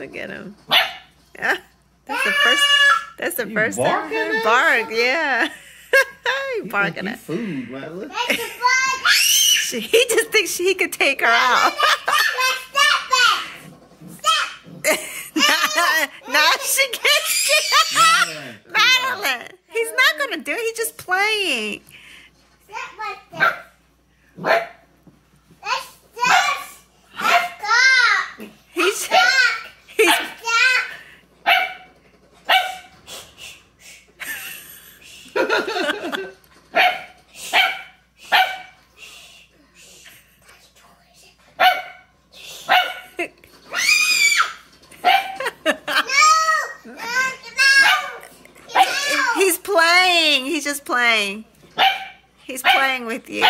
Look at him. Yeah, that's the first time I heard bark. Yeah, he barking at food, Ryla. He just thinks he could take her out. No, she can't. Madeline, he's not gonna do it. He's just playing. He's playing with you.